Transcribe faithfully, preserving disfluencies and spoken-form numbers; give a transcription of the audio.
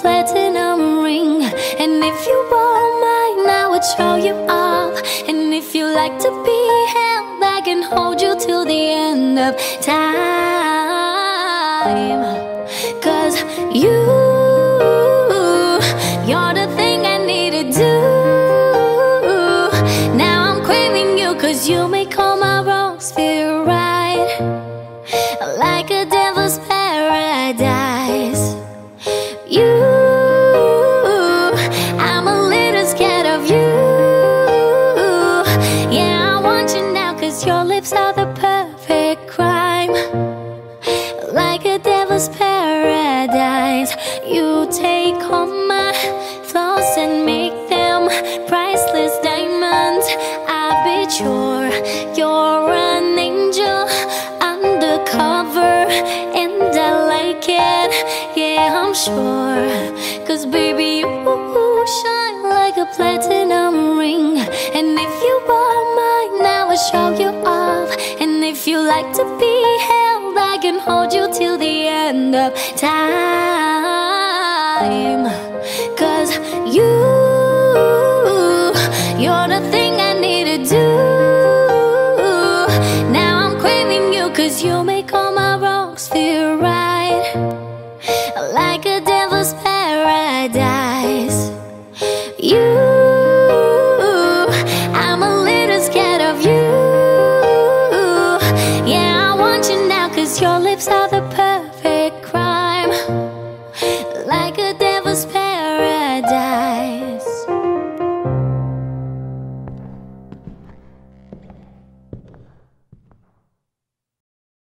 platinum ring. And if you are mine, I would show you up. And if you like to be held, I can hold you till the end of time. Cause you, you're the thing I need to do. Now I'm craving you, cause you make all my wrongs feel right. Like a devil's paradise. You, I'm a little scared of you. Yeah, I want you now, cause your lips are the perfect crime. Like a devil's paradise. You take all my flaws and make them priceless diamonds. I bet you're, you're an angel undercover, and I like it. Yeah, I'm sure. Cause baby, you shine like a platinum ring. And if you are mine, I will show you off. And if you like to be held, I can hold you till the end of time. Cause you, you're the thing I need to do. Now I'm craving you, cause you make all my wrongs feel right. Like a devil's paradise.